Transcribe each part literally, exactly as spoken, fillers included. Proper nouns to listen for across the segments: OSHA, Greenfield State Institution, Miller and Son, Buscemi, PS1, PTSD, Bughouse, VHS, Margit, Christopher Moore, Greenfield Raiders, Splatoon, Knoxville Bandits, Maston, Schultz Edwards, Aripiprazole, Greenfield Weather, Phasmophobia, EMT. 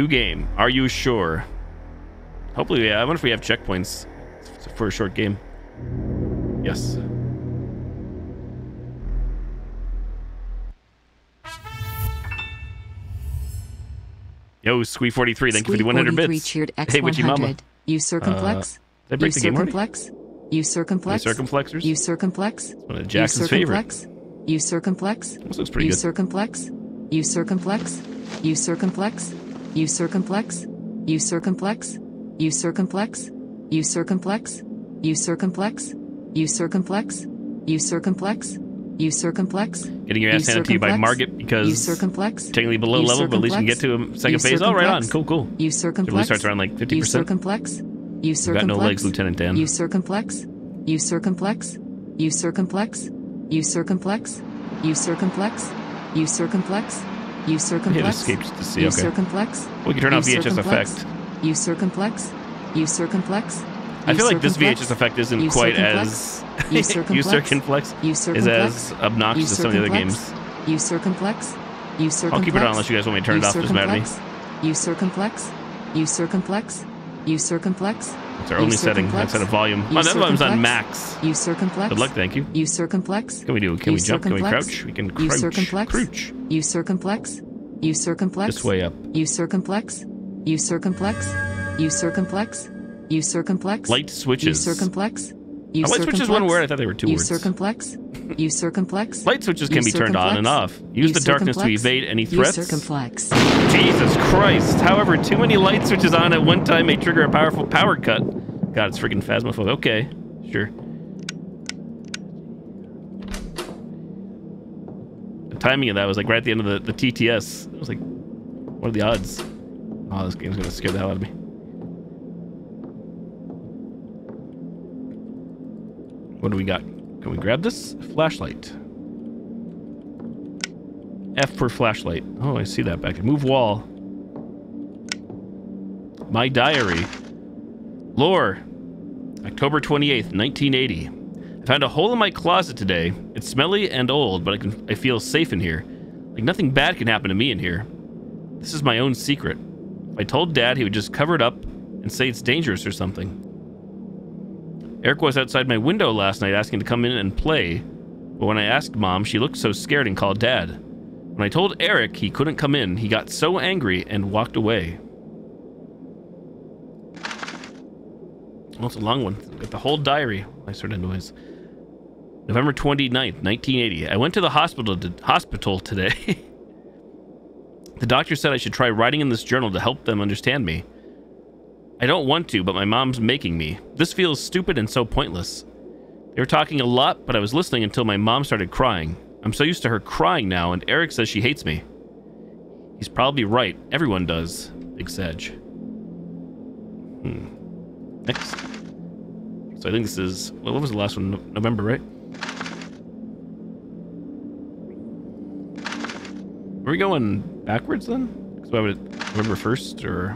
New game. Are you sure? Hopefully, yeah. I wonder if we have checkpoints for a short game. Yes. Yo, Squee forty-three, thank Squee you for the one hundred bits. Cheered X one hundred. Hey, witchy mama. You circumflex. Uh, you circumflex. You circumflex. You circumflexers. You circumflex. It's one of Jackson's favorites. You circumflex. This looks pretty you good. Circumflex. You circumflex. You circumflex. You circumflex. You circumflex. You circumflex. You circumflex. You circumflex. You circumflex. You circumflex. You circumflex. Getting your ass handed to you by Margit because you circumflex. Technically below level, but at least you can get to him second phase. Oh, right on. Cool, cool. You circumflex. It starts around like fifty percent. You circumflex. You circumflex. You've got no legs, Lieutenant Dan. You circumflex. You circumflex. You circumflex. You circumflex. You circumflex. You circumflex. You circumflex. You circumflex. We can turn off V H S effect. You circumflex. You circumflex. I feel like this V H S effect isn't quite as you circumflex is as obnoxious as some of the other games. You circumflex. You circumflex. I'll keep it on unless you guys want me to turn it off. Doesn't matter to me. You circumflex. You circumflex. You circumflex. It's our only setting outside of volume. Oh, that volume's on max. You circumflex. Good luck, thank you. You circumflex. Can we do? Can we jump? Can we crouch? We can crouch. Crouch. You circumflex. You circumflex. This way up. You circumflex. You circumflex. You circumflex. You circumflex. Light switches. You circumflex. You oh, light circumflex. Switches one word. I thought they were two you words. You circumflex. You circumflex. Light switches can you be turned on and off. Use you the darkness to evade any threats. You circumflex. Jesus Christ. However, too many light switches on at one time may trigger a powerful power cut. God, it's freaking phasmophobia. Okay, sure. The timing of that was like right at the end of the, the T T S. It was like, what are the odds? Oh, this game's gonna scare the hell out of me. What do we got? Can we grab this? Flashlight. F for flashlight. Oh, I see that back there. Move wall. My diary. Lore. October twenty-eighth, nineteen eighty. I found a hole in my closet today. It's smelly and old, but I can I feel safe in here. Like nothing bad can happen to me in here. This is my own secret. If I told Dad, he would just cover it up and say it's dangerous or something. Eric was outside my window last night asking to come in and play, but when I asked Mom, she looked so scared and called Dad. When I told Eric he couldn't come in, he got so angry and walked away. Well, it's a long one. Got the whole diary. I sort of noise. November twenty-ninth, nineteen eighty. I went to the hospital, to, hospital today. The doctor said I should try writing in this journal to help them understand me. I don't want to, but my mom's making me. This feels stupid and so pointless. They were talking a lot, but I was listening until my mom started crying. I'm so used to her crying now, and Eric says she hates me. He's probably right. Everyone does. Big Sag. Hmm. Next. So I think this is... Well, what was the last one? No November, right? Are we going backwards, then? Because why would it... November first, or...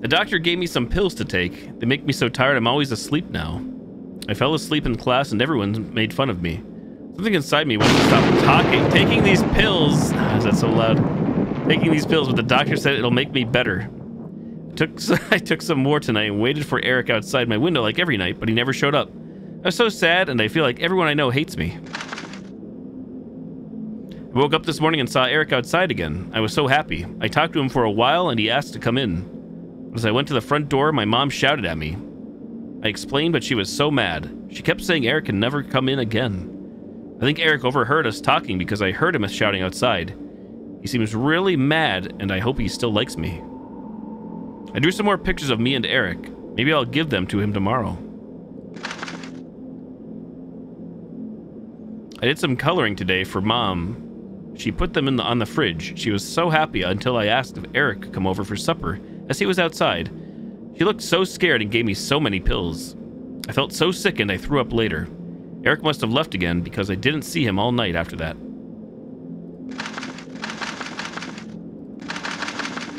The doctor gave me some pills to take. They make me so tired I'm always asleep now. I fell asleep in class and everyone made fun of me. Something inside me wants to stop talking. Taking these pills... Ah, is that so loud? Taking these pills, but the doctor said it'll make me better. I took, I took some more tonight and waited for Eric outside my window like every night, but he never showed up. I was so sad and I feel like everyone I know hates me. I woke up this morning and saw Eric outside again. I was so happy. I talked to him for a while and he asked to come in. As I went to the front door, my mom shouted at me. I explained, but she was so mad. She kept saying Eric can never come in again. I think Eric overheard us talking because I heard him shouting outside. He seems really mad, and I hope he still likes me. I drew some more pictures of me and Eric. Maybe I'll give them to him tomorrow. I did some coloring today for Mom. She put them in the, on the fridge. She was so happy until I asked if Eric could come over for supper. As he was outside, she looked so scared and gave me so many pills. I felt so sick and I threw up later. Eric must have left again because I didn't see him all night after that.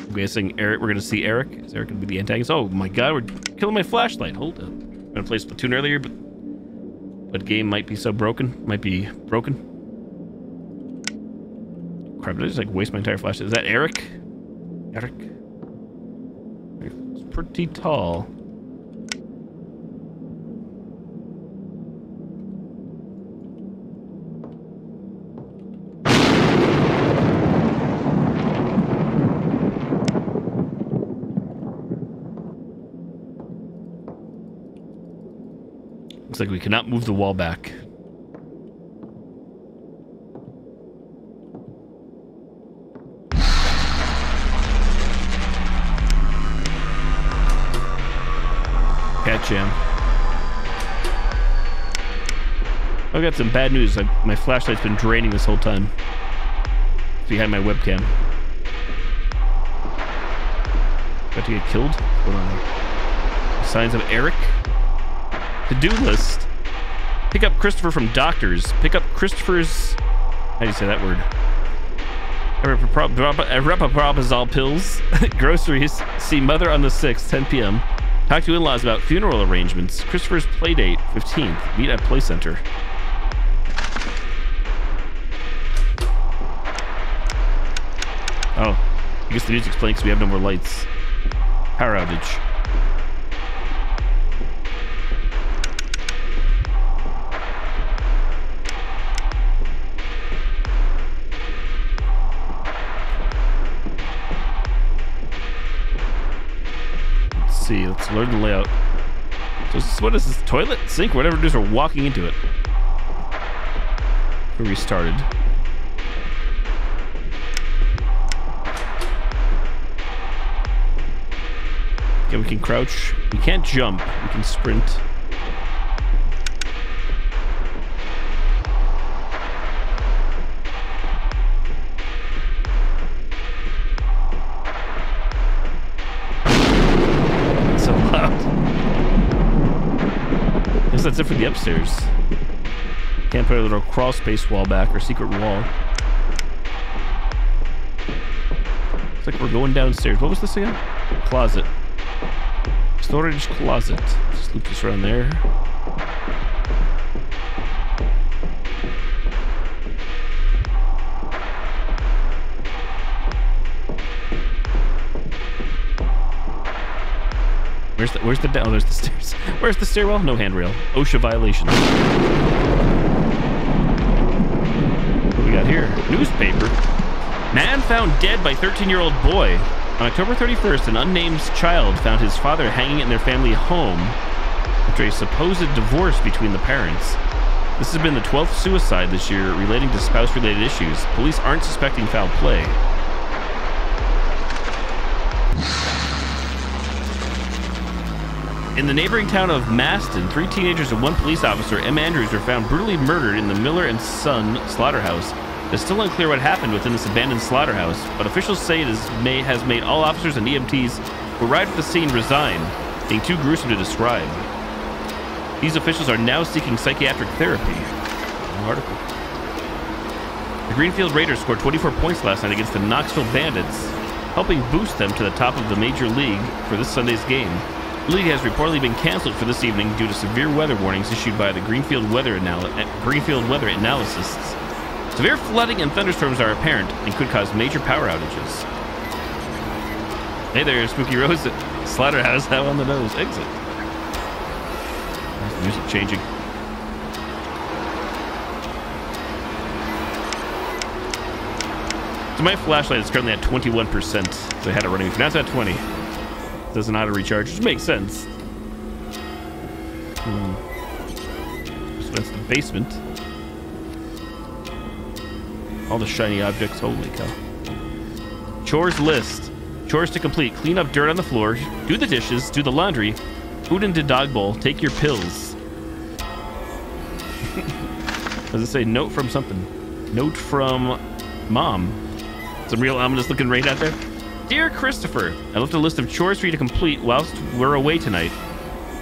I'm guessing Eric, we're going to see Eric. Is Eric going to be the antagonist? Oh my god, we're killing my flashlight. Hold up. I'm going to play Splatoon earlier, but... But game might be so broken. Might be broken. Crap, did I just like waste my entire flashlight? Is that Eric? Eric. It's pretty tall. Looks like we cannot move the wall back. Catch him. I've got some bad news. I, my flashlight's been draining this whole time. It's behind my webcam. About to get killed? What's going on? Signs of Eric? To-do list. Pick up Christopher from doctors. Pick up Christopher's... How do you say that word? Aripiprazole pills. Groceries. See mother on the sixth, ten p m Talk to in-laws about funeral arrangements. Christopher's play date, fifteenth. Meet at play center. Oh. I guess the music's playing because we have no more lights. Power outage. See, let's learn the layout. So is this, what is this? Toilet? Sink? Whatever it is, we're walking into it. We restarted. Okay, we can crouch. We can't jump. We can sprint. That's it for the upstairs. Can't put a little crawl space wall back or secret wall. Looks like we're going downstairs. What was this again? Closet. Storage closet. Just loop this around there. Where's the, where's the, oh, there's the stairs. Where's the stairwell? No handrail. OSHA violation. What do we got here? Newspaper. Man found dead by thirteen-year-old boy. On October thirty-first, an unnamed child found his father hanging in their family home after a supposed divorce between the parents. This has been the twelfth suicide this year relating to spouse-related issues. Police aren't suspecting foul play. In the neighboring town of Maston, three teenagers and one police officer, M. Andrews, were found brutally murdered in the Miller and Son slaughterhouse. It's still unclear what happened within this abandoned slaughterhouse, but officials say it is may, has made all officers and E M Ts who arrived at the scene resign, being too gruesome to describe. These officials are now seeking psychiatric therapy. An article. The Greenfield Raiders scored twenty-four points last night against the Knoxville Bandits, helping boost them to the top of the major league for this Sunday's game. The league has reportedly been canceled for this evening due to severe weather warnings issued by the Greenfield Weather Analysis. Greenfield Weather Analysis. Severe flooding and thunderstorms are apparent and could cause major power outages. Hey there, Spooky Rose. Slaughterhouse now on the nose. Exit. There's the music changing. So my flashlight is currently at twenty-one percent. So I had it running. Now it's at twenty. Doesn't auto recharge, which makes sense. Hmm. So that's the basement. All the shiny objects, holy cow. Chores list. Chores to complete. Clean up dirt on the floor. Do the dishes. Do the laundry. Food into dog bowl. Take your pills. Does it say note from something? Note from mom. Some real ominous looking rain out there. Dear Christopher, I left a list of chores for you to complete whilst we're away tonight.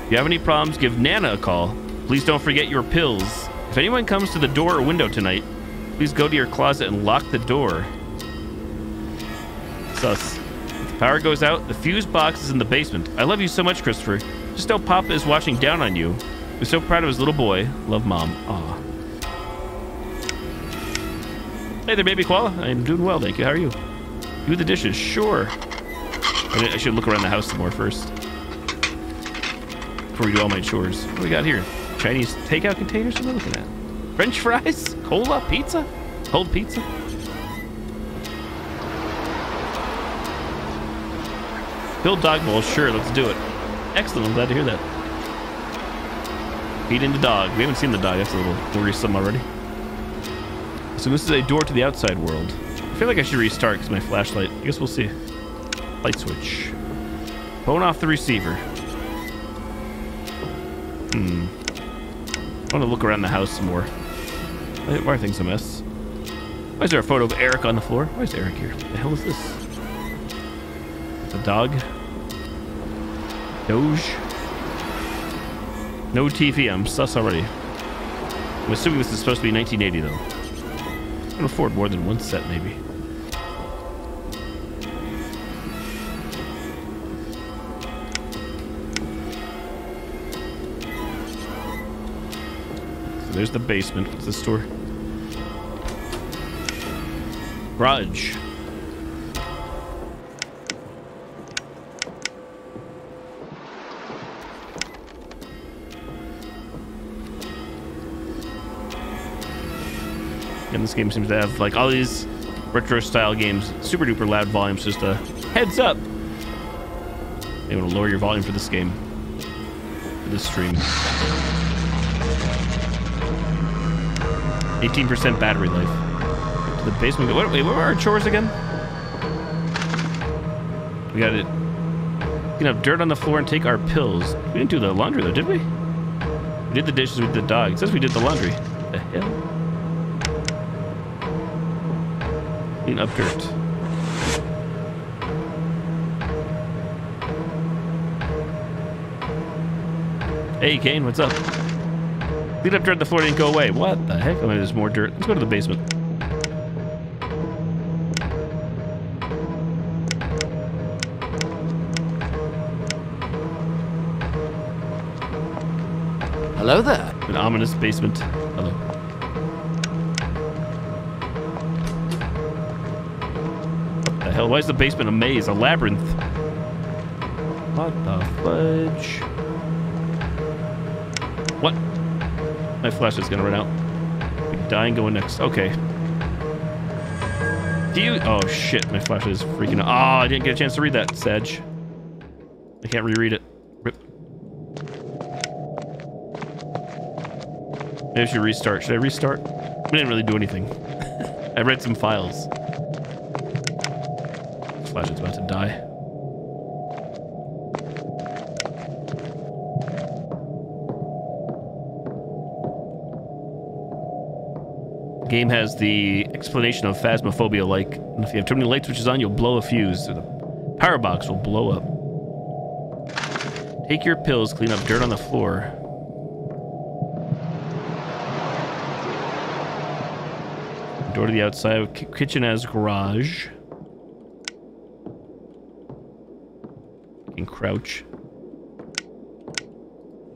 If you have any problems, give Nana a call. Please don't forget your pills. If anyone comes to the door or window tonight, please go to your closet and lock the door. Sus. If the power goes out, the fuse box is in the basement. I love you so much, Christopher. Just know Papa is watching down on you. We're so proud of his little boy. Love, Mom. Aw. Hey there, baby koala. I'm doing well, thank you. How are you? Do the dishes, sure. I should look around the house some more first. Before we do all my chores. What do we got here? Chinese takeout containers? What am I looking at? French fries? Cola? Pizza? Cold pizza? Build dog bowls? Sure, let's do it. Excellent, I'm glad to hear that. Feed in the dog. We haven't seen the dog. That's a little worrisome already. So this is a door to the outside world. I feel like I should restart because my flashlight. I guess we'll see. Light switch. Bone off the receiver. Hmm. I want to look around the house some more. Why are things a mess? Why is there a photo of Eric on the floor? Why is Eric here? What the hell is this? It's a dog. Doge. No T V. I'm sus already. I'm assuming this is supposed to be nineteen eighty though. I can afford more than one set, maybe. So there's the basement. What's this door? Garage. And this game seems to have like all these retro style games, super duper loud volumes, just a heads up. They want to lower your volume for this game, for this stream. eighteen percent battery life. To the basement. What, wait, what were our chores again? We got it. We can have dirt on the floor and take our pills. We didn't do the laundry though, did we? We did the dishes with the dog. It says we did the laundry. What the hell? Clean up dirt. Hey, Kane, what's up? Clean up dirt, the floor didn't go away. What the heck? Oh, there's more dirt. Let's go to the basement. Hello there. An ominous basement. Hello. Hell, why is the basement a maze? A labyrinth? What the fudge? What? My flashlight's gonna run out. Be dying going next. Okay. Do you... Oh, shit. My flashlight is freaking out. Oh, I didn't get a chance to read that, Sedge. I can't reread it. Rip. Maybe I should restart. Should I restart? I didn't really do anything. I read some files. Flashlight's about to die. The game has the explanation of phasmophobia, like if you have too many light switches on, you'll blow a fuse, or the power box will blow up. Take your pills, clean up dirt on the floor. Door to the outside, kitchen as garage. Crouch.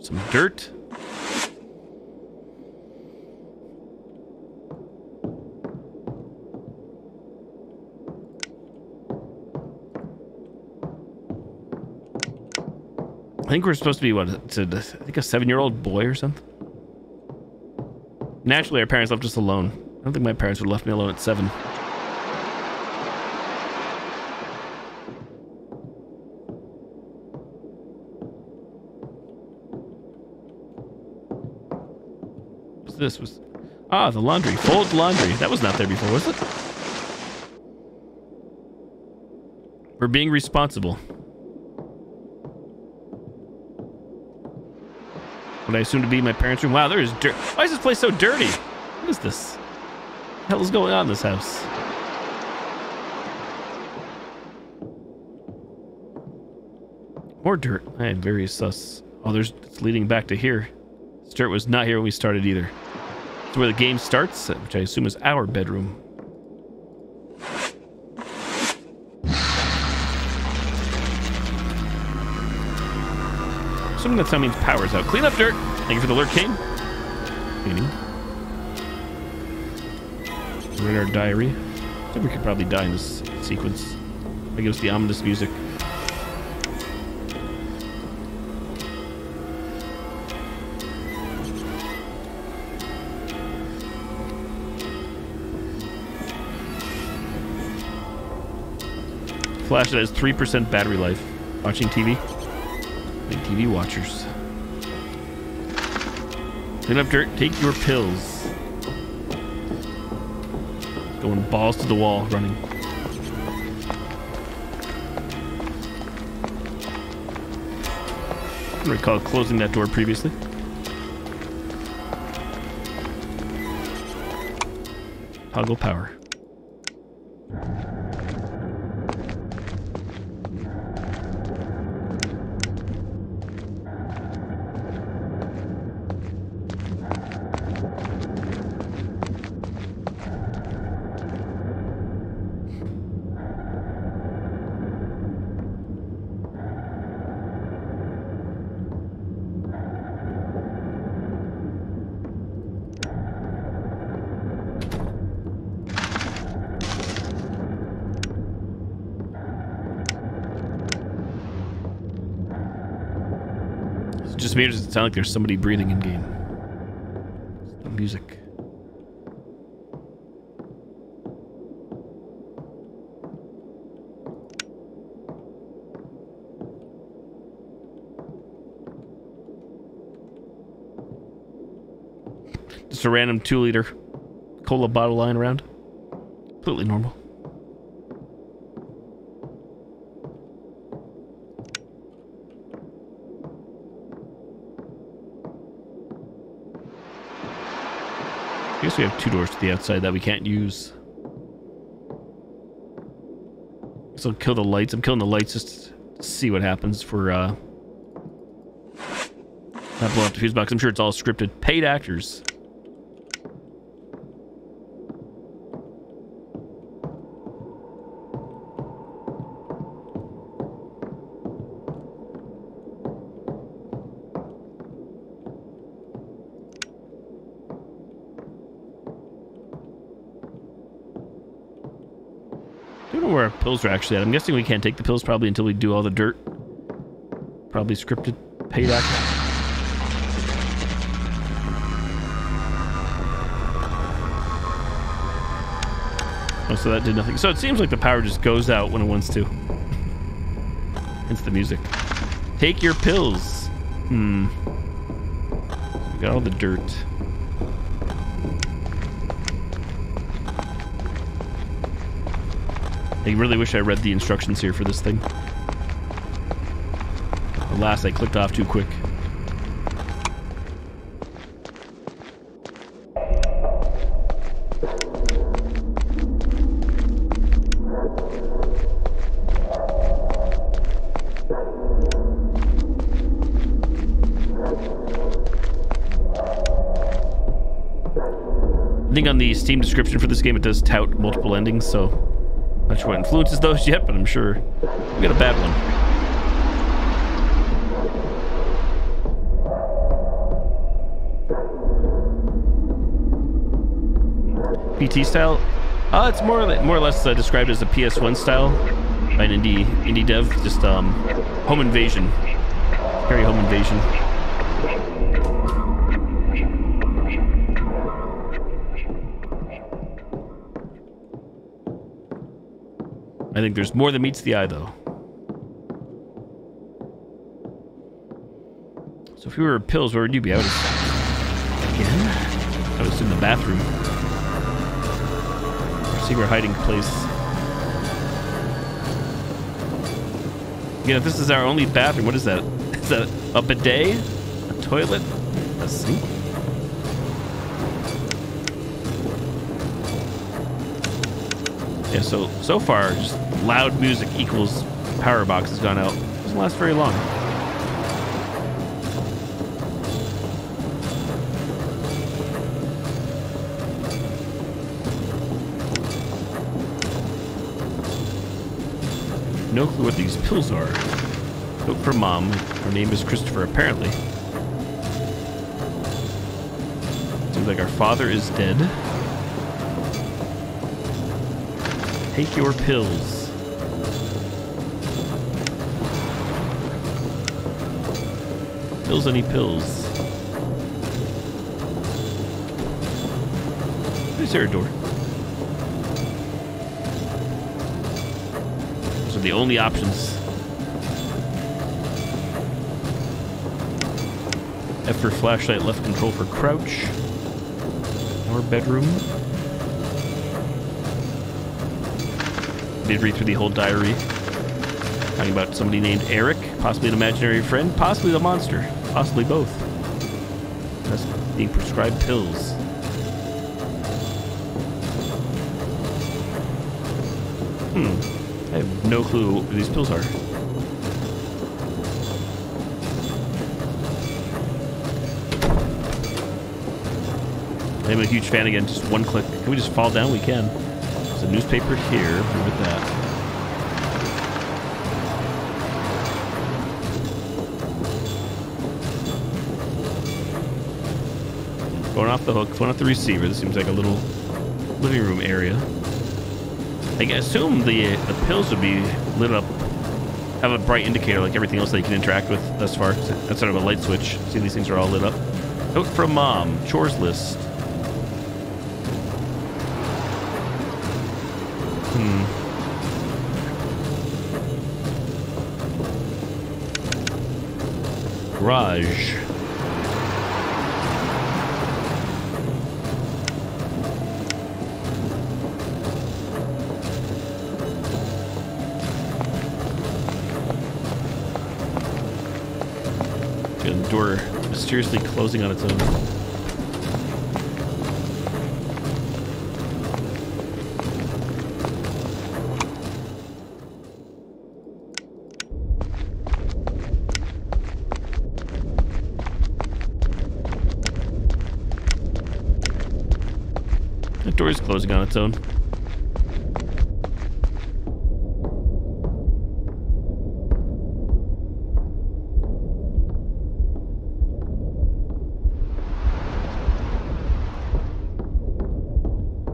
Some dirt. I think we're supposed to be what? It's a, I think a seven-year-old boy or something. Naturally, our parents left us alone. I don't think my parents would have left me alone at seven. This was ah the laundry, fold laundry. That was not there before, was it? We're being responsible. What I assume to be my parents' room. Wow, there is dirt. Why is this place so dirty? What is this? What the hell is going on in this house? More dirt. I am very sus. Oh, there's it's leading back to here. This dirt was not here when we started either. It's where the game starts, which I assume is our bedroom. Something that sound means power's out. Clean up dirt. Thank you for the lurk, King. Cleaning. Read our diary. I think we could probably die in this sequence. I think it was the ominous music. flash that has three percent battery life. Watching T V. Big T V watchers. Clean up dirt. Take your pills. Going balls to the wall, running. I recall closing that door previously. Toggle power. It doesn't sound like there's somebody breathing in game. It's the music. Just a random two liter cola bottle lying around. Completely normal. I guess we have two doors to the outside that we can't use. So I'll kill the lights. I'm killing the lights just to see what happens for, uh... not blow up the fuse box. I'm sure it's all scripted. Paid actors. Pills are actually at. I'm guessing we can't take the pills probably until we do all the dirt. Probably scripted, paid actors. Oh, so that did nothing. So it seems like the power just goes out when it wants to. Hence the music. Take your pills. Hmm. So we got all the dirt. I really wish I read the instructions here for this thing. Alas, I clicked off too quick. I think on the Steam description for this game, it does tout multiple endings, so... Not sure what influences those yet, but I'm sure we got a bad one. P T style? Uh, it's more more or less uh, described as a P S one style by an indie indie dev. Just um, home invasion, very home invasion. I think there's more than meets the eye, though. So if you were pills, where would you be? I would have... Again? I was in the bathroom. Secret hiding place. Again, if this is our only bathroom, what is that? Is that a bidet? A toilet? A sink? Yeah, so, so far, just loud music equals power box has gone out. It doesn't last very long. No clue what these pills are. Look for Mom. Her name is Christopher, apparently. Seems like our father is dead. Take your pills. Pills, any pills? Is there a door? There's a are the only options. F for flashlight, left control for crouch. Our bedroom. Did read through the whole diary. Talking about somebody named Eric, possibly an imaginary friend, possibly the monster, possibly both. That's being prescribed pills. Hmm. I have no clue what these pills are. I'm a huge fan again, just one click. Can we just fall down? We can. There's a newspaper here. Look at that. Going off the hook, going off the receiver. This seems like a little living room area. I assume the, the pills would be lit up, have a bright indicator like everything else that you can interact with thus far. That's sort of a light switch. See, these things are all lit up. Note from Mom, chores list. Hmm. Garage. Good door. Mysteriously closing on its own. That door is closing on its own.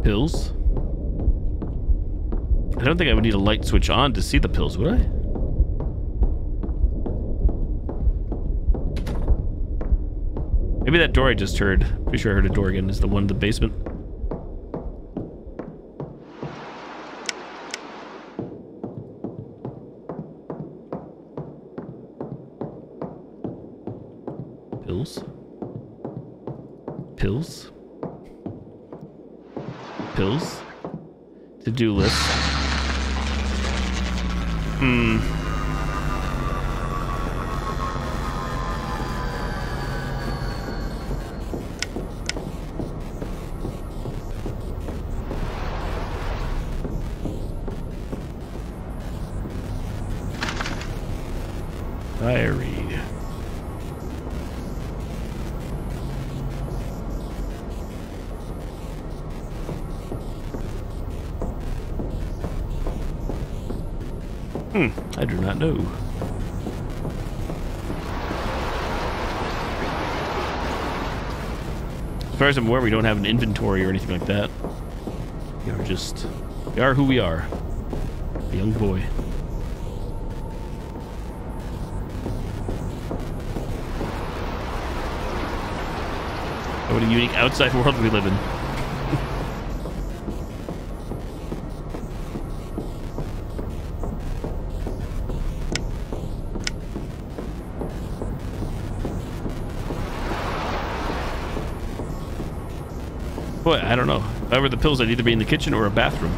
Pills. I don't think I would need a light switch on to see the pills, would I? Maybe that door I just heard. Pretty sure I heard a door again. Is the one in the basement? Pills. Pills. Pills. To-do list. Hmm. Diary. Hmm, I do not know. As far as I'm aware, we don't have an inventory or anything like that. We are just... We are who we are. A young boy. What a unique outside world we live in. Boy, I don't know. If I were the pills, I'd either be in the kitchen or a bathroom.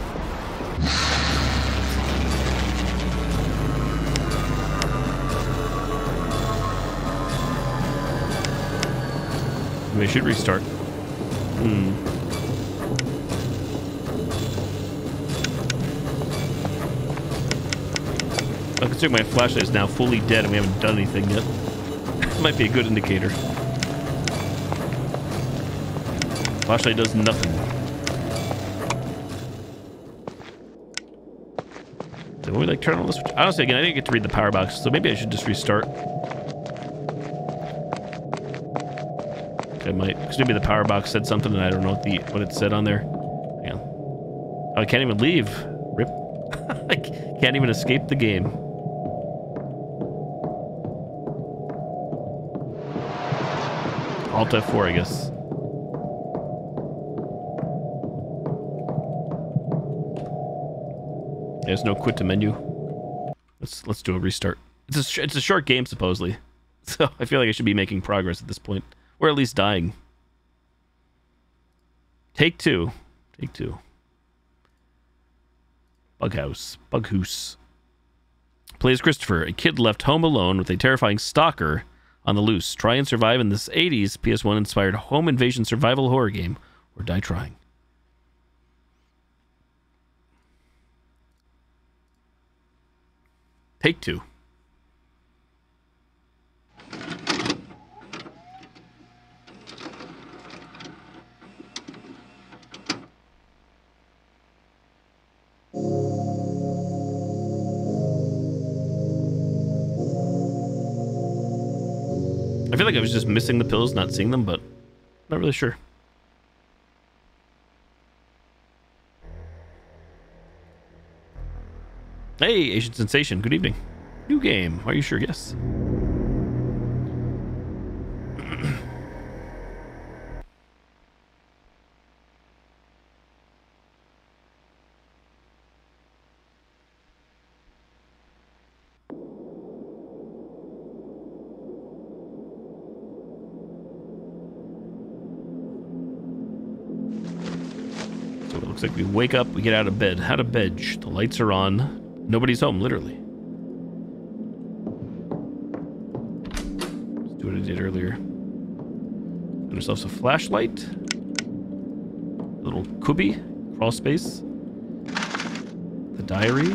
Maybe I should restart. Hmm. I consider my flashlight is now fully dead and we haven't done anything yet. Might be a good indicator. Flashlight does nothing. Did we like turn on the switch? Honestly, again, I didn't get to read the power box, so maybe I should just restart. I might, because maybe the power box said something, and I don't know what the what it said on there. Hang on. Oh, I can't even leave. Rip. I can't even escape the game. Alt F four, I guess. There's no quit to menu. Let's let's do a restart. It's a sh it's a short game supposedly, so I feel like I should be making progress at this point, or at least dying. Take two, take two. Bughouse, Bughouse. Plays Christopher, a kid left home alone with a terrifying stalker on the loose. Try and survive in this eighties P S one inspired home invasion survival horror game, or die trying. Take two. I feel like I was just missing the pills, not seeing them, but not really sure. Hey, Asian Sensation, good evening. New game, are you sure? Yes. Looks like we wake up, we get out of bed. Out of bed. The lights are on. Nobody's home, literally. Let's do what I did earlier. Got ourselves a flashlight. A little cubby. Crawl space. The diary.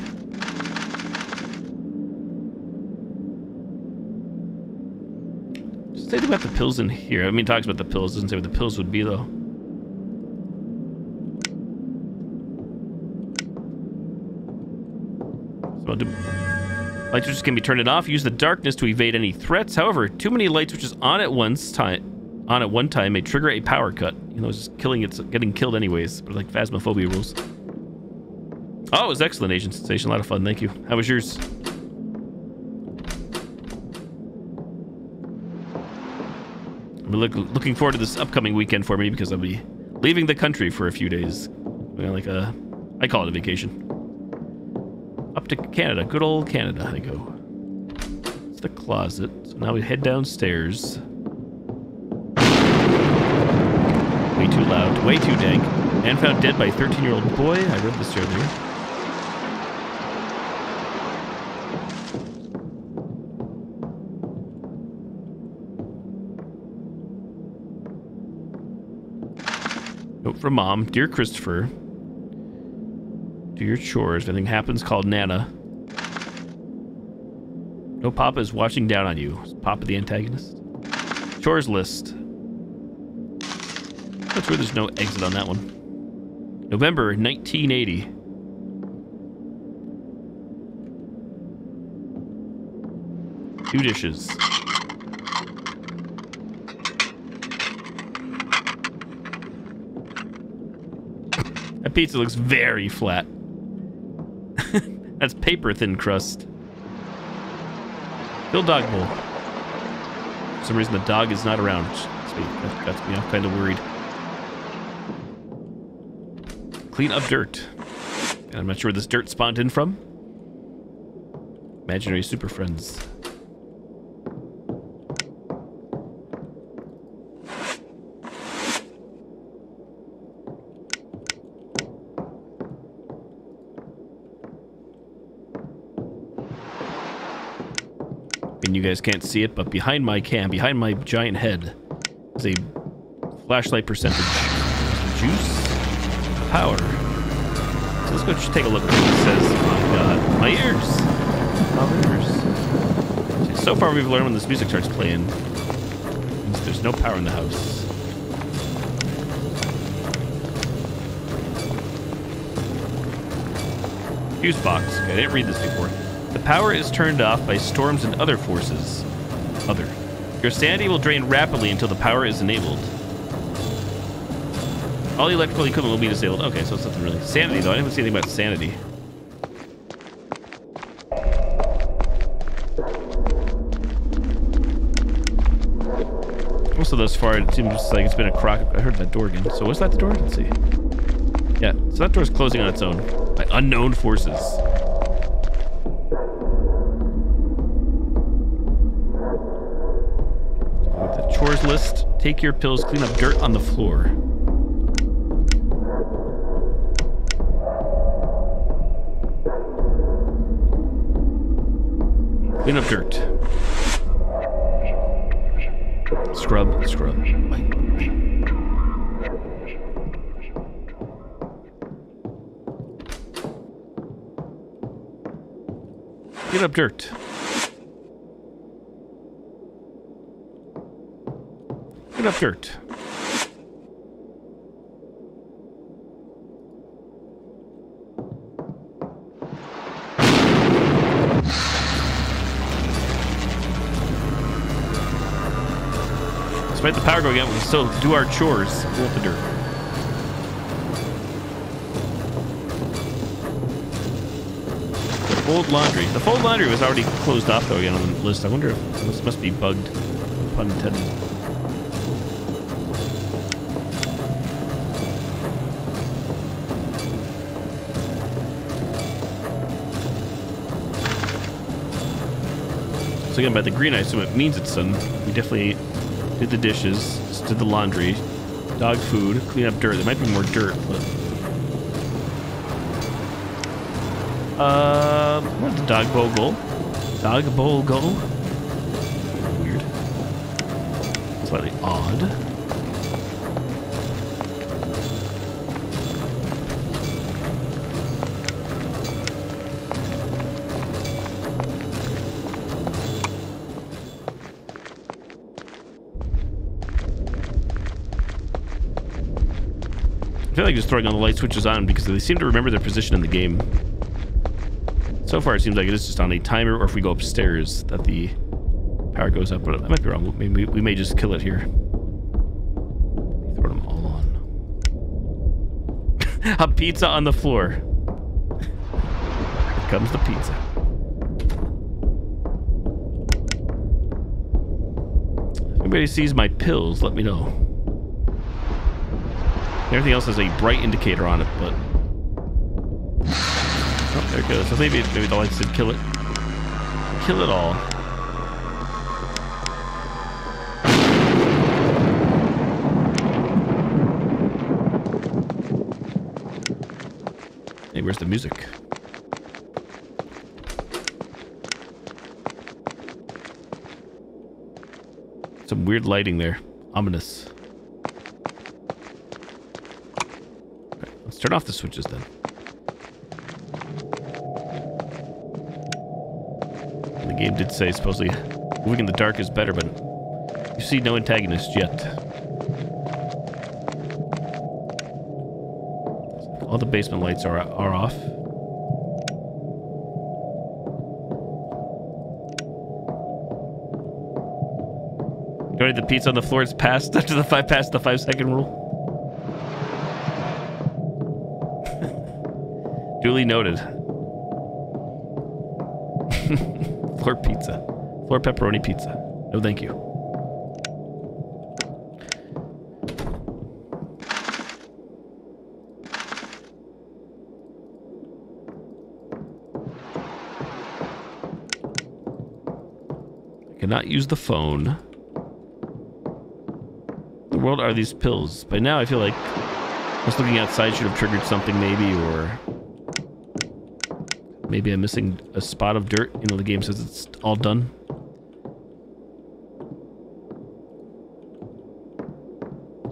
Just say about the pills in here. I mean, it talks about the pills. It doesn't say what the pills would be, though. Light switches can be turned off. Use the darkness to evade any threats. However, too many light switches on at once time, on at one time, may trigger a power cut. You know, just killing it's getting killed anyways. But like Phasmophobia rules. Oh, it was excellent, Asian Sensation. A lot of fun. Thank you. How was yours? I'm look, looking forward to this upcoming weekend for me because I'll be leaving the country for a few days. You know, like a, I call it a vacation. Up to Canada. Good old Canada, I go. It's the closet. So now we head downstairs. Way too loud. Way too dank. Man found dead by thirteen-year-old boy. I read this earlier. Note from Mom. Dear Christopher, do your chores. If anything happens, call Nana. No, Papa is watching down on you. Is Papa the antagonist? Chores list. That's where there's no exit on that one. November nineteen eighty. Two dishes. That pizza looks very flat. That's paper thin crust. Kill dog bowl. For some reason the dog is not around. That's, that's me. I'm kind of worried. Clean up dirt. And I'm not sure where this dirt spawned in from. Imaginary super friends. You guys can't see it, but behind my cam, behind my giant head, is a flashlight percentage. Juice. Power. So let's go just take a look at what it says. Oh my god. My ears! My ears. So far we've learned when this music starts playing, there's no power in the house. Fuse box. Okay, I didn't read this before. The power is turned off by storms and other forces. Other. Your sanity will drain rapidly until the power is enabled. All electrical equipment will be disabled. Okay, so it's nothing really. Sanity, though. I didn't see anything about sanity. Also, thus far, it seems like it's been a crock. I heard that door again. So, was that the door? Let's see. Yeah, so that door's closing on its own by unknown forces. list. Take your pills, clean up dirt on the floor. Clean up dirt. Scrub, scrub. Wait. Get up dirt. Get up dirt. Despite the power going out, we still do our chores. Pull up the dirt. The fold laundry. The fold laundry was already closed off, though, again, on the list. I wonder if this must be bugged. Pun intended. So again, by the green, I assume it means it's sun. We definitely did the dishes, just did the laundry, dog food, clean up dirt. There might be more dirt, but... Uh, what's the dog bowl? Dog bowl goal? Weird. Slightly odd. I feel like just throwing all the light switches on because they seem to remember their position in the game. So far, it seems like it is just on a timer, or if we go upstairs, that the power goes up. But I might be wrong. Maybe we may just kill it here. Throw them all on. A pizza on the floor. Here comes the pizza. If anybody sees my pills, let me know. Everything else has a bright indicator on it, but... Oh, there it goes. So maybe, maybe the lights did kill it. Kill it all. Hey, where's the music? Some weird lighting there. Ominous. Turn off the switches then. And the game did say supposedly moving in the dark is better, but you see no antagonist yet. All the basement lights are are off. You already the pizza on the floor is passed after the five past the five second rule. Duly noted. Floor pizza. Floor pepperoni pizza. No, thank you. I cannot use the phone. What in the world are these pills? By now I feel like just looking outside should have triggered something maybe, or... Maybe I'm missing a spot of dirt. You know, the game says it's all done.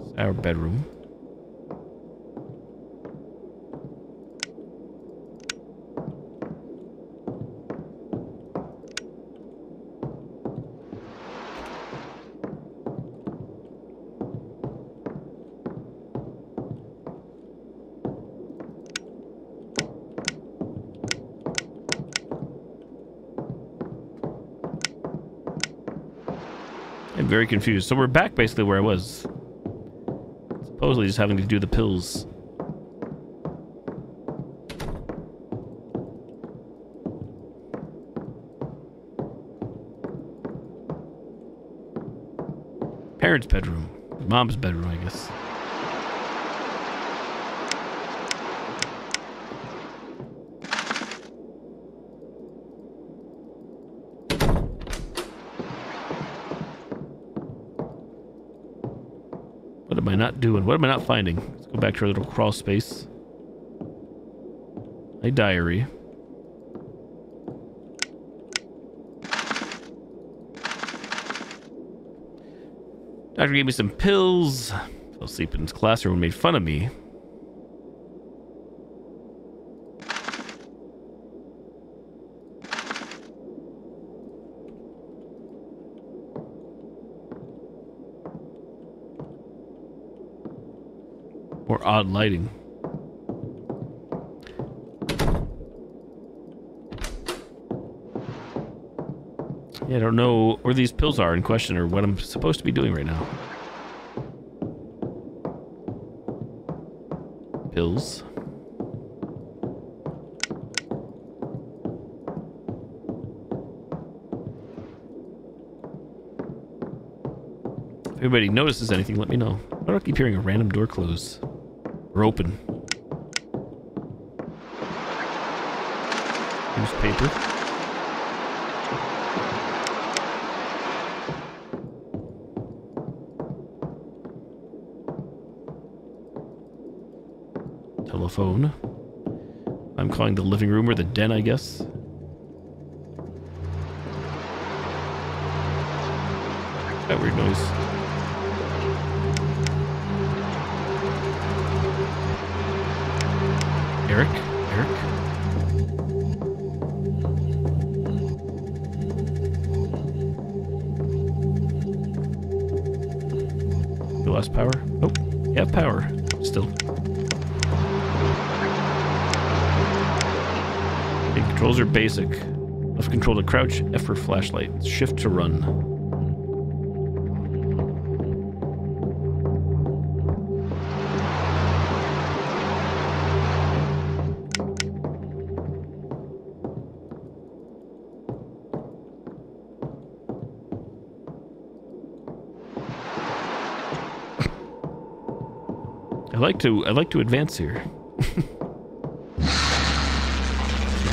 It's our bedroom. Very confused. So we're back basically where I was. Supposedly just having to do the pills. Parents' bedroom. Mom's bedroom, I guess. I not doing? What am I not finding? Let's go back to our little crawl space. A diary. Doctor gave me some pills. Fell asleep in his classroom and made fun of me. More odd lighting. I don't know where these pills are in question or what I'm supposed to be doing right now. Pills. If anybody notices anything, let me know. Why do I keep hearing a random door close or open? Newspaper. Phone. I'm calling the living room or the den, I guess. That weird noise. Eric? Eric? You lost power? Nope. You have power. Still. Controls are basic. Left control to crouch, F for flashlight, shift to run. I like to I like to advance here.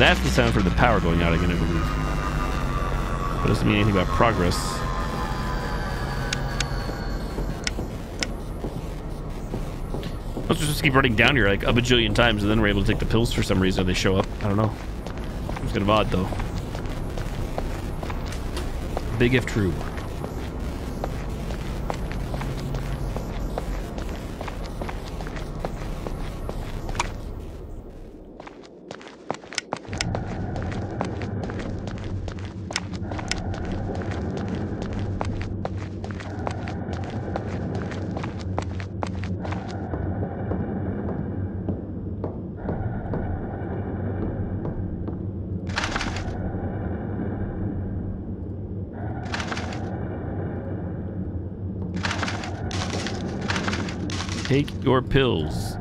That's the sound for the power going out again, I believe. But it doesn't mean anything about progress. I was just keep running down here like a bajillion times, and then we're able to take the pills for some reason. They show up. I don't know. It's kind of odd, though. Big if true. Take your pills.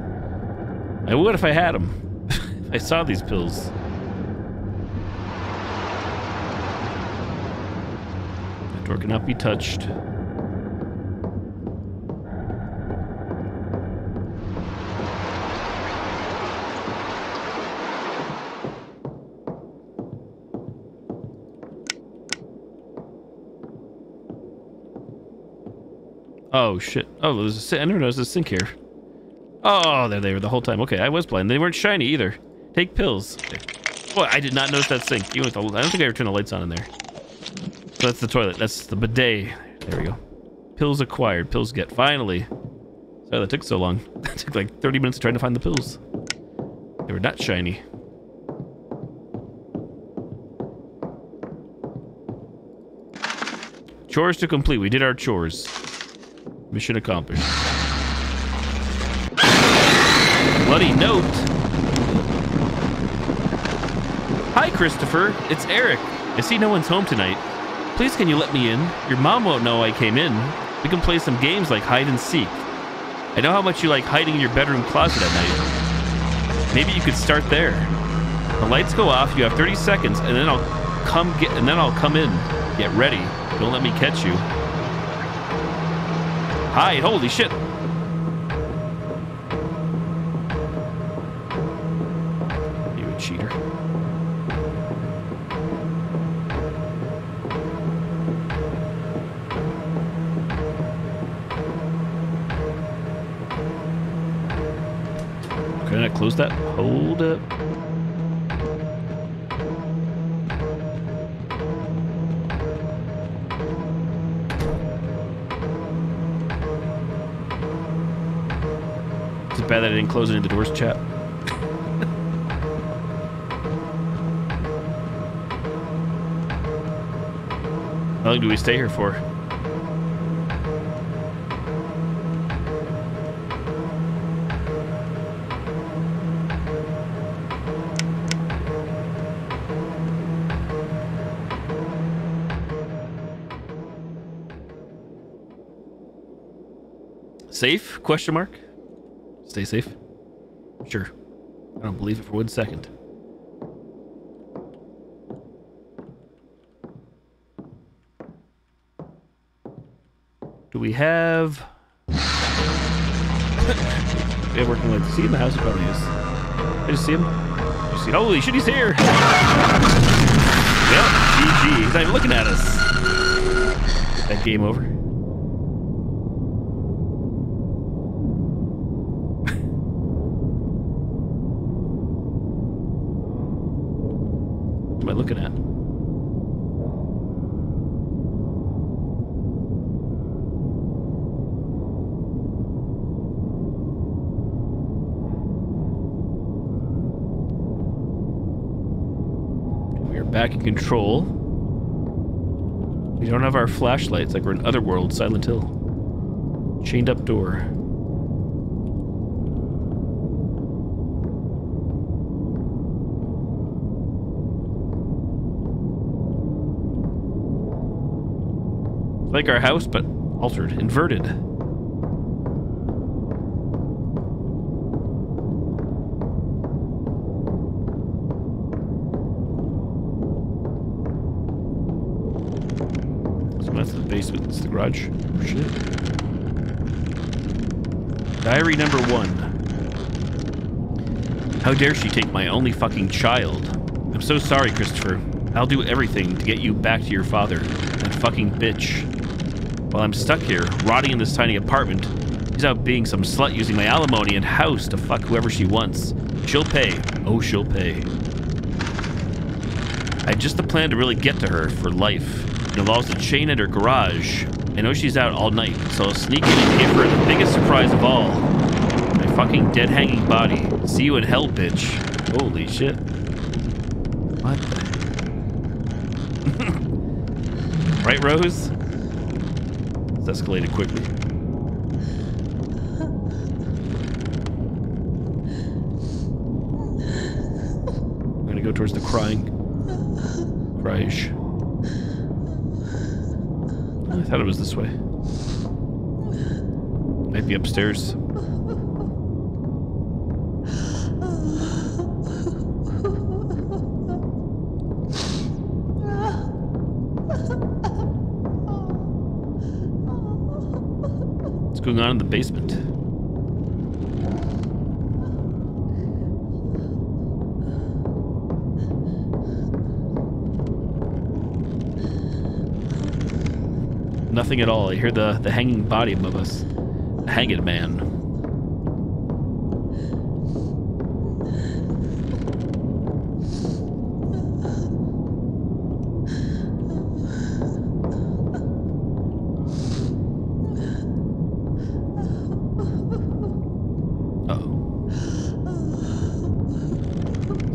I would if I had them. I saw these pills. That door cannot be touched. Oh, shit. Oh, there's a sink. I never noticed a sink here. Oh, there they were the whole time. Okay, I was blind. They weren't shiny either. Take pills. Boy, I did not notice that sink. Even with the, I don't think I ever turned the lights on in there. So that's the toilet. That's the bidet. There we go. Pills acquired. Pills get. Finally. Sorry that took so long. That took like thirty minutes trying to find the pills. They were not shiny. Chores to complete. We did our chores. Mission accomplished. Bloody note. Hi, Christopher. It's Eric. I see no one's home tonight. Please can you let me in? Your mom won't know I came in. We can play some games like hide and seek. I know how much you like hiding in your bedroom closet at night. Maybe you could start there. The lights go off. You have thirty seconds, and then I'll come get. And then I'll come in. Get ready. Don't let me catch you. Hide, holy shit. You a cheater. I close that? Hold up. It's bad that I didn't close any of the doors, chat. How long do we stay here for? Safe? Question mark. Stay safe. Sure. I don't believe it for one second. Do we have? Yeah, working with. See in the house, it probably is. I just see him. You see? Holy shit, he's here! Yep. G G. He's not even looking at us. Get that game over. Looking at. We are back in control. We don't have our flashlights like we're in Otherworld, Silent Hill. Chained up door. Like our house, but altered, inverted. So that's the basement, it's the garage. Oh, shit. Diary number one. How dare she take my only fucking child? I'm so sorry, Christopher. I'll do everything to get you back to your father. That fucking bitch. While I'm stuck here, rotting in this tiny apartment, she's out being some slut using my alimony and house to fuck whoever she wants. She'll pay. Oh, she'll pay. I had just the plan to really get to her for life. It involves a chain at her garage. I know she's out all night, so I'll sneak in and give her the biggest surprise of all. My fucking dead hanging body. See you in hell, bitch. Holy shit. What the... Right, Rose? Escalated quickly. I'm gonna go towards the crying. Cryish. I thought it was this way. Might be upstairs. Going on in the basement. Nothing at all. I hear the, the hanging body above us. The hanged man.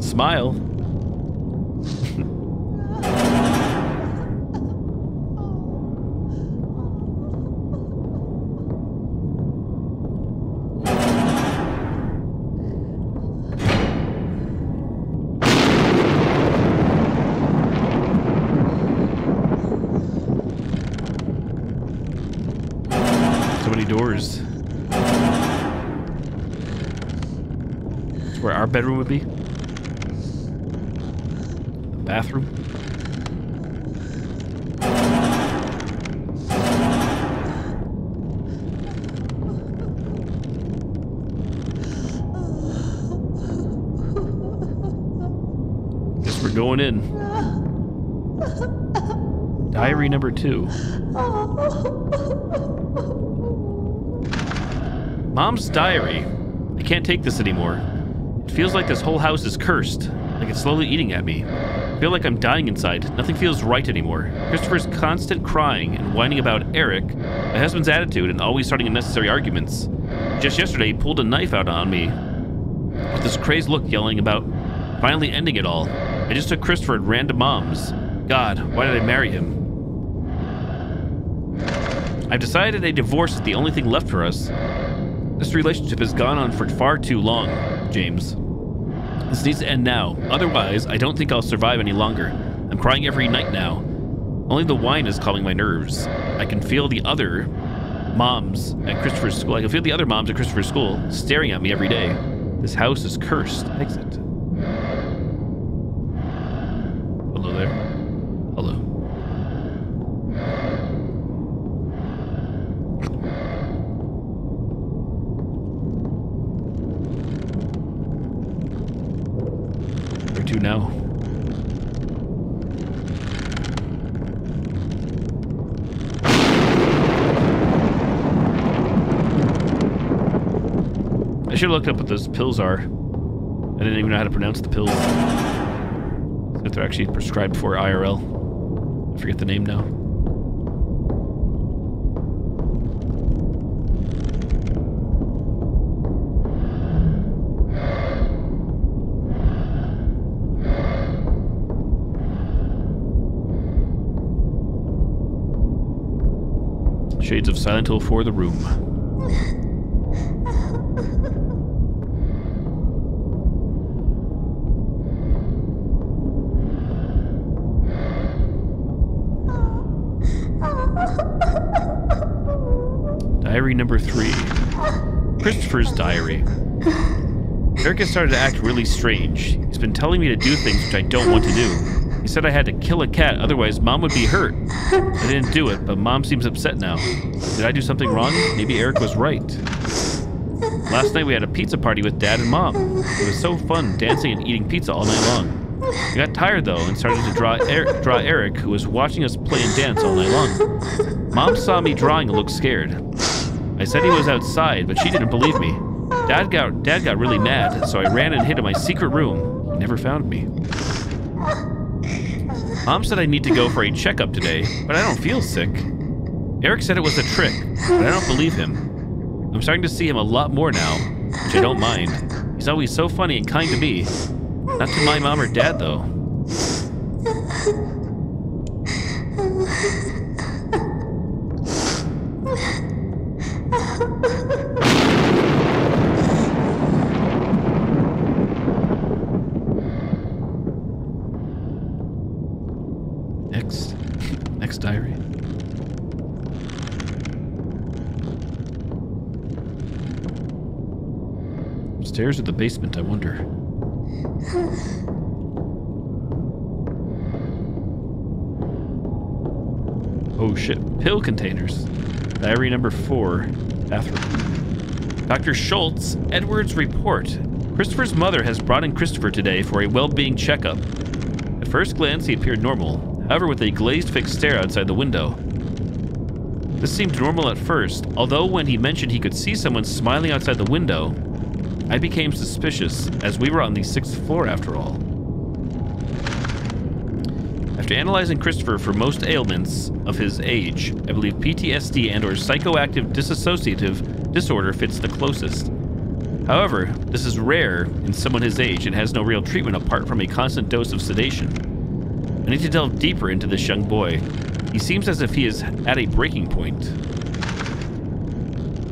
Smile. So many doors. That's where our bedroom would be. Bathroom. Guess we're going in. Diary number two. Mom's diary. I can't take this anymore. It feels like this whole house is cursed, like it's slowly eating at me. I feel like I'm dying inside. Nothing feels right anymore. Christopher's constant crying and whining about Eric, my husband's attitude, and always starting unnecessary arguments. Just yesterday, he pulled a knife out on me with this crazed look, yelling about finally ending it all. I just took Christopher and ran to Mom's. God, why did I marry him? I've decided a divorce is the only thing left for us. This relationship has gone on for far too long, James. This needs to end now. Otherwise, I don't think I'll survive any longer. I'm crying every night now. Only the wine is calming my nerves. I can feel the other moms at Christopher's school. I can feel the other moms at Christopher's school staring at me every day. This house is cursed. Exit. Hello there. Hello. Where to now? I should have looked up what those pills are. I didn't even know how to pronounce the pills. That they're actually prescribed for I R L. I forget the name now. Shades of Silent Hill for the room. Diary number three. Christopher's diary. Eric has started to act really strange. He's been telling me to do things which I don't want to do. He said I had to kill a cat, otherwise Mom would be hurt. I didn't do it, but Mom seems upset now. Did I do something wrong? Maybe Eric was right. Last night we had a pizza party with Dad and Mom. It was so fun dancing and eating pizza all night long. I got tired though and started to draw, er draw Eric, who was watching us play and dance all night long. Mom saw me drawing and looked scared. I said he was outside, but she didn't believe me. Dad got, Dad got really mad, so I ran and hid in my secret room. He never found me. Mom said I need to go for a checkup today, but I don't feel sick. Eric said it was a trick, but I don't believe him. I'm starting to see him a lot more now, which I don't mind. He's always so funny and kind to me. Not to my mom or dad, though. Stairs or the basement, I wonder. Oh shit, pill containers. Diary number four, bathroom. Doctor Schultz Edwards report. Christopher's mother has brought in Christopher today for a well-being checkup. At first glance, he appeared normal, however with a glazed fixed stare outside the window. This seemed normal at first, although when he mentioned he could see someone smiling outside the window, I became suspicious, as we were on the sixth floor after all. After analyzing Christopher for most ailments of his age, I believe P T S D and or psychoactive dissociative disorder fits the closest. However, this is rare in someone his age and has no real treatment apart from a constant dose of sedation. I need to delve deeper into this young boy. He seems as if he is at a breaking point.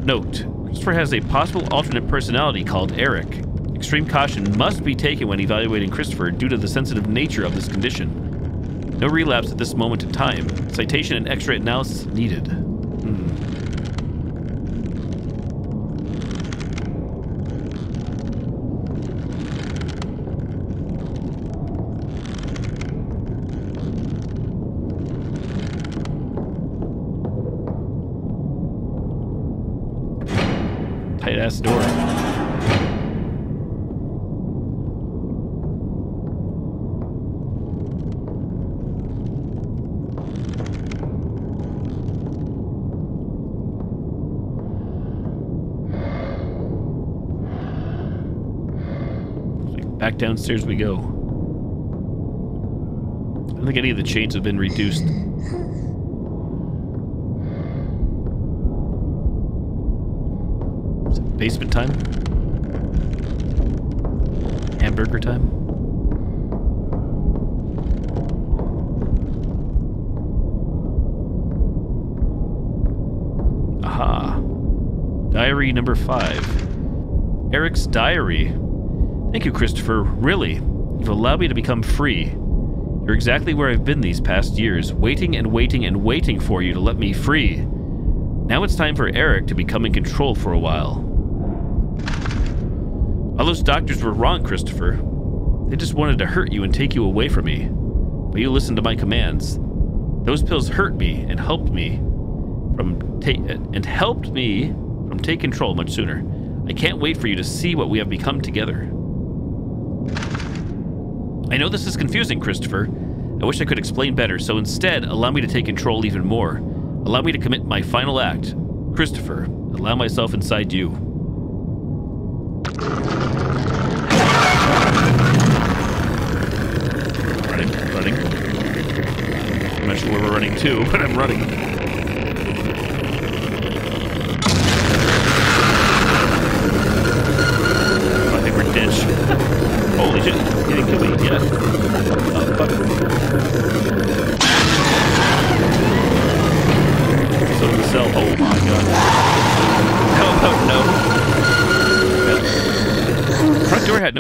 Note: Christopher has a possible alternate personality called Eric. Extreme caution must be taken when evaluating Christopher due to the sensitive nature of this condition. No relapse at this moment in time. Citation and x-ray analysis needed. Tight-ass door. Back downstairs we go. I don't think any of the chains have been reduced. Is it basement time? Hamburger time? Diary number five. Eric's diary. Thank you, Christopher. Really, you've allowed me to become free. You're exactly where I've been these past years, waiting and waiting and waiting for you to let me free. Now it's time for Eric to become in control for a while. All those doctors were wrong, Christopher. They just wanted to hurt you and take you away from me. But you listened to my commands. Those pills hurt me and helped me from ta- and helped me take control much sooner. I can't wait for you to see what we have become together. I know this is confusing, Christopher. I wish I could explain better, so instead, allow me to take control even more. Allow me to commit my final act. Christopher, allow myself inside you. Running, running. I'm not sure where we're running to, but I'm running.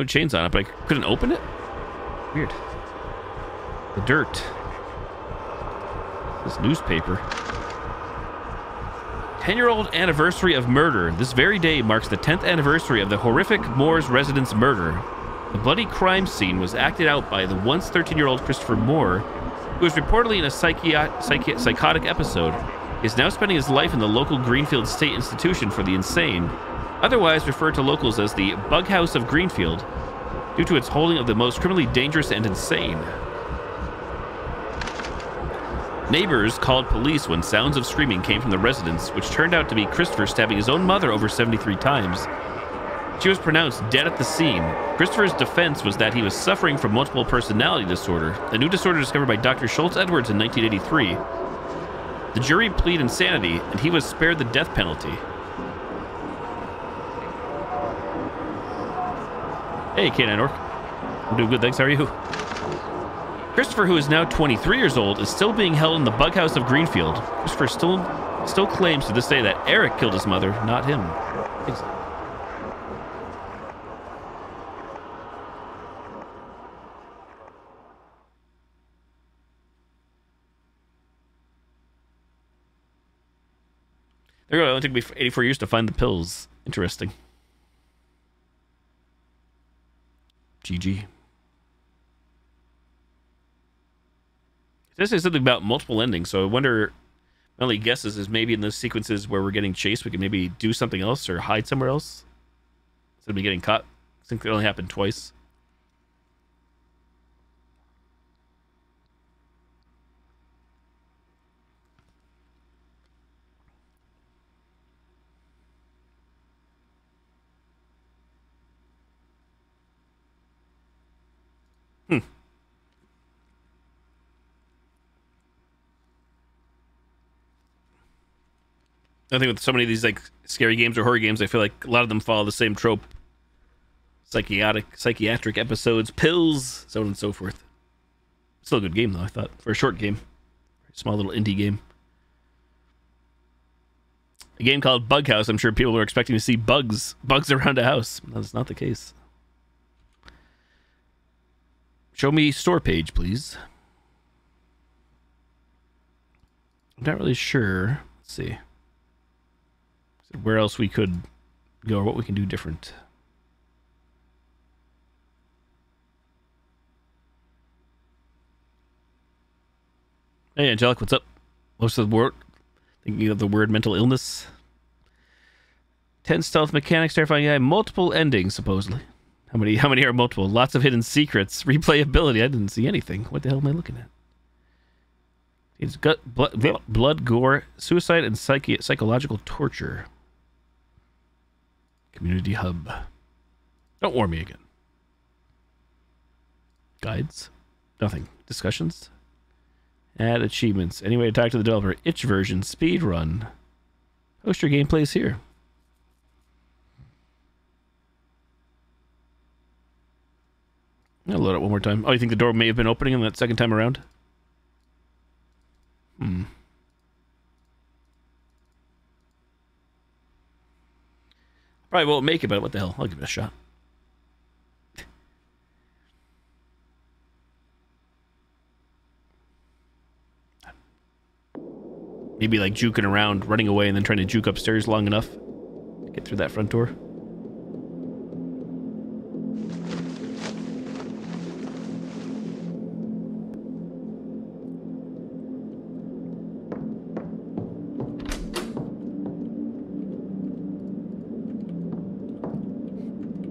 Chains on it, but I couldn't open it? Weird. The dirt. This newspaper. ten-year-old anniversary of murder. This very day marks the tenth anniversary of the horrific Moore's residence murder. The bloody crime scene was acted out by the once thirteen-year-old Christopher Moore, who was reportedly in a psychiat psychi psychotic episode. He is now spending his life in the local Greenfield State Institution for the Insane, otherwise referred to locals as the Bughouse of Greenfield, due to its holding of the most criminally dangerous and insane. Neighbors called police when sounds of screaming came from the residence, which turned out to be Christopher stabbing his own mother over seventy-three times. She was pronounced dead at the scene. Christopher's defense was that he was suffering from multiple personality disorder, a new disorder discovered by Doctor Schultz Edwards in nineteen eighty-three. The jury pleaded insanity, and he was spared the death penalty. Hey, K nine Orc. I'm doing good, thanks. How are you? Christopher, who is now twenty-three years old, is still being held in the Bughouse of Greenfield. Christopher still still claims to this day that Eric killed his mother, not him. Thanks. There you go. It only took me eighty-four years to find the pills. Interesting. G G. This says something about multiple endings, so I wonder, my only guess is, is maybe in those sequences where we're getting chased, we can maybe do something else or hide somewhere else instead of getting caught. I think that only happened twice. I think with so many of these like scary games or horror games, I feel like a lot of them follow the same trope. Psychiatric, psychiatric episodes, pills, so on and so forth. Still a good game, though, I thought. For a short game. Small little indie game. A game called Bughouse. I'm sure people were expecting to see bugs. Bugs around a house. That's not the case. Show me store page, please. I'm not really sure. Let's see. Where else we could go or what we can do different. Hey, Angelic, what's up? Most of the word, thinking of the word mental illness. ten stealth mechanics, terrifying guy, multiple endings, supposedly. How many, how many are multiple? Lots of hidden secrets, replayability. I didn't see anything. What the hell am I looking at? It's gut, blood, blood, gore, suicide, and psyche, psychological torture. Community hub. Don't warn me again. guides, nothing, discussions, add achievements, anyway to talk to the developer, itch version, speed run, post your gameplays here. I'll load it one more time. Oh, you think the door may have been opening on that second time around? Hmm. Probably won't make it, but what the hell? I'll give it a shot. Maybe like juking around, running away, and then trying to juke upstairs long enough to get through that front door.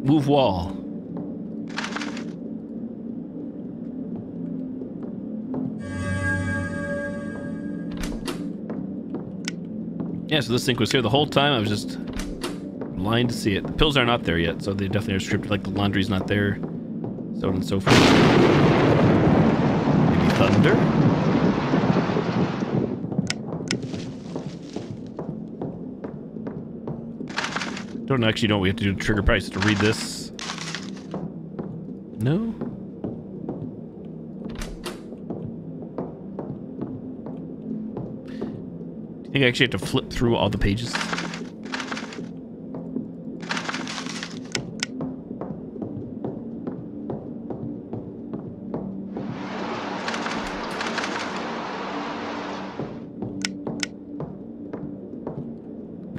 Move wall. Yeah, so this sink was here the whole time. I was just blind to see it. The pills are not there yet, so they definitely are scripted. Like, the laundry's not there, so on and so forth. Maybe thunder? Don't actually know what we have to do to trigger price to read this. No? I think I actually have to flip through all the pages.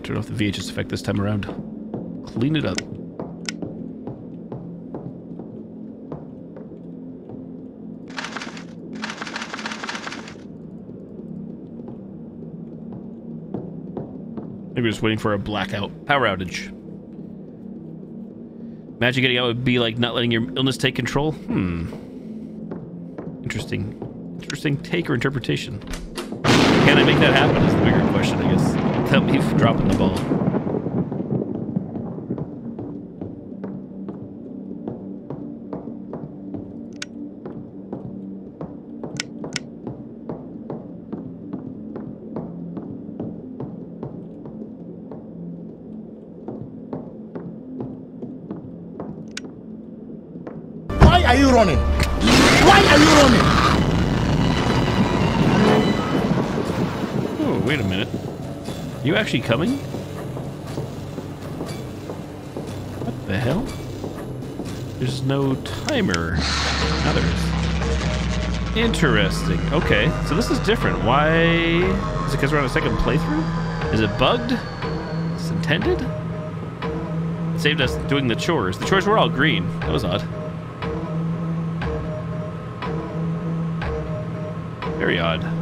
Turn off the V H S effect this time around. Clean it up. Maybe just waiting for a blackout. Power outage. Imagine getting out would be like not letting your illness take control. Hmm. Interesting. Interesting take or interpretation. Can I make that happen is the bigger question, I guess. Help me from dropping the ball. Why are you running? Why are you running? Oh, wait a minute. You actually coming? What the hell? There's no timer. Now there is. Interesting. Okay, so this is different. Why? Is it because we're on a second playthrough? Is it bugged? Is it intended? It saved us doing the chores. The chores were all green. That was odd. Very odd. Voice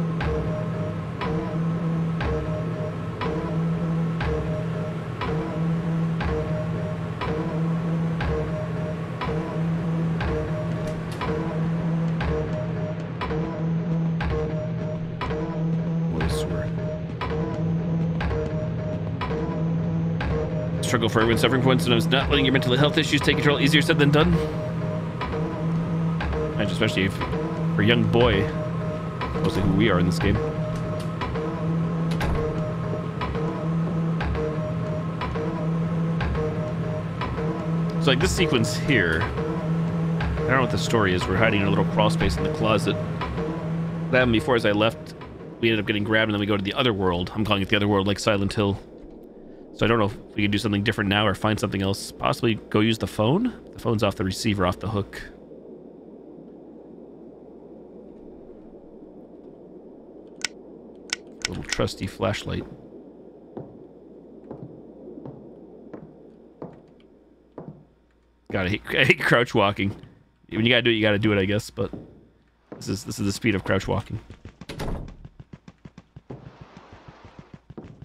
work. Struggle for everyone suffering from symptoms, not letting your mental health issues take control, easier said than done. And especially if for a young boy. Mostly who we are in this game. So like this sequence here, I don't know what the story is. We're hiding in a little crawl space in the closet. That happened before. As I left, we ended up getting grabbed and then we go to the other world. I'm calling it the other world, like Silent Hill. So I don't know if we can do something different now or find something else. Possibly go use the phone. The phone's off the receiver, off the hook. Little trusty flashlight. God, I hate, I hate crouch walking. When you gotta do it, you gotta do it, I guess. But this is this is the speed of crouch walking.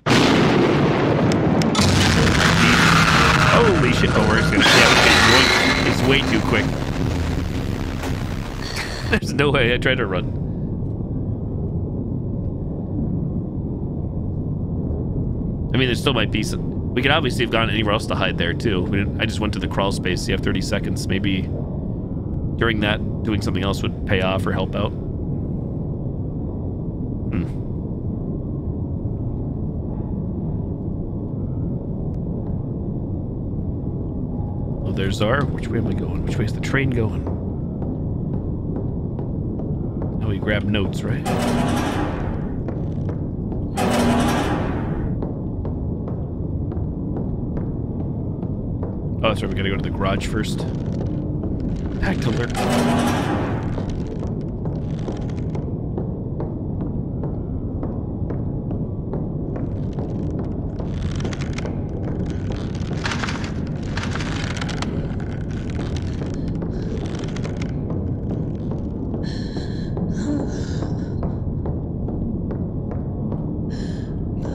Holy shit! Oh, we're just gonna yeah, it's way too quick. There's no way. I tried to run. I mean, there still might be some... We could obviously have gone anywhere else to hide there, too. We didn't, I just went to the crawl space. You have thirty seconds. Maybe during that, doing something else would pay off or help out. Hmm. Well, there's our... Which way am I going? Which way is the train going? Now we grab notes, right? Oh, that's right, we gotta go to the garage first. Hacked alert.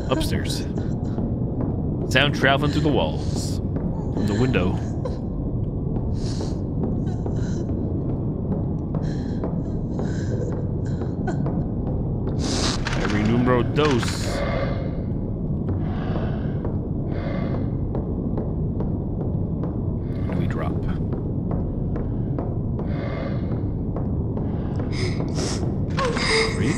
Upstairs. Sound traveling through the walls. The window. Every numero dos. And we drop. Three.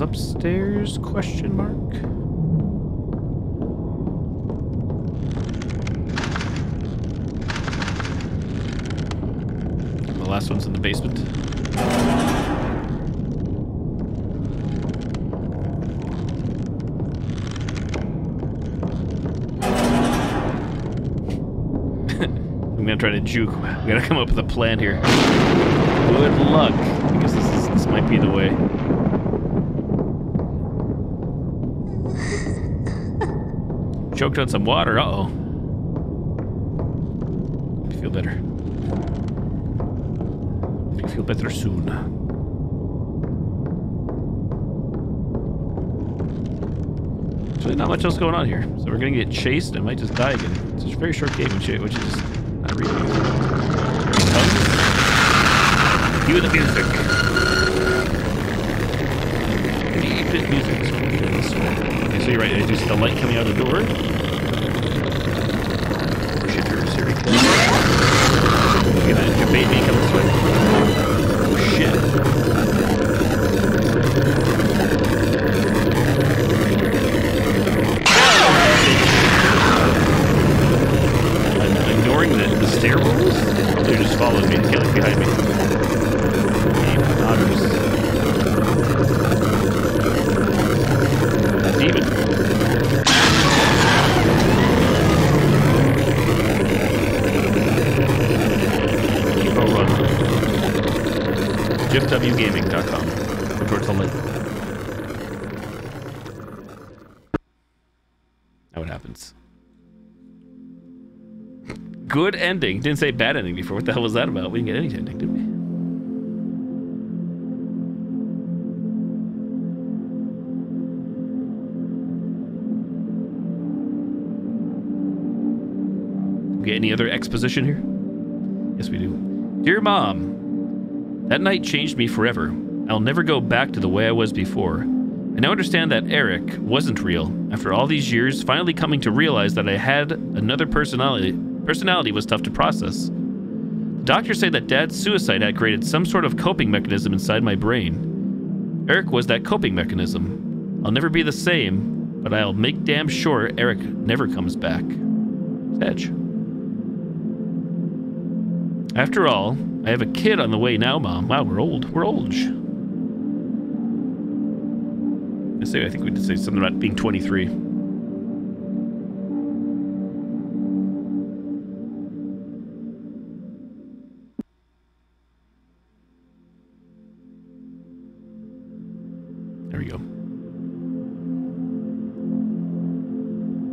Upstairs? Question mark. The last one's in the basement. I'm gonna try to juke. We gotta come up with a plan here. Good luck. I guess this is, this might be the way. Choked on some water. Uh-oh. I feel better. I feel better soon. There's really not much else going on here. So we're going to get chased. I might just die again. It's a very short game, which is just not really. Cue the music. eight bit music. So you're right, I just the light coming out of the door. Or should you seriously? You're gonna debate me coming this way. Oh shit. I'm ignoring the, the stair rolls. They're just following me, killing behind me. Gaming dot com. Record to link. Now what happens? Good ending. Didn't say bad ending before. What the hell was that about? We didn't get any ending, did we? We get any other exposition here? Yes, we do. Dear Mom. That night changed me forever. I'll never go back to the way I was before. I now understand that Eric wasn't real. After all these years, finally coming to realize that I had another personality. Personality was tough to process. The doctors say that Dad's suicide had created some sort of coping mechanism inside my brain. Eric was that coping mechanism. I'll never be the same, but I'll make damn sure Eric never comes back. Sedge. After all, I have a kid on the way now, Mom. Wow, we're old. We're old. I say, I think we did say something about being twenty-three. There we go.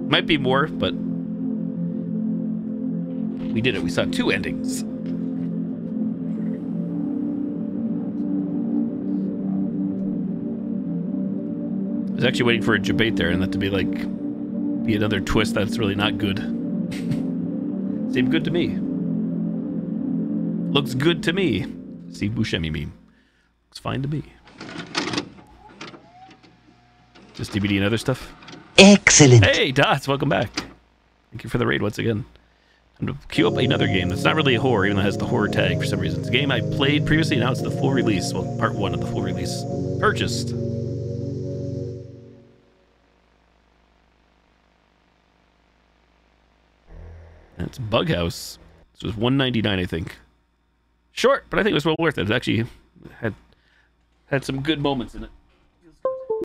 Might be more, but we did it. We saw two endings. I was actually waiting for a debate there and that to be like be another twist that's really not good. Seemed good to me. Looks good to me. See Buscemi meme. Looks fine to me. Just D V D and other stuff. Excellent. Hey, Dots, welcome back. Thank you for the raid once again. Time to queue up another game that's not really a horror, even though it has the horror tag for some reason. It's a game I played previously, now it's the full release. Well, part one of the full release. Purchased. And it's Bughouse. This was one ninety-nine, I think. Short, but I think it was well worth it. It actually had had some good moments in it.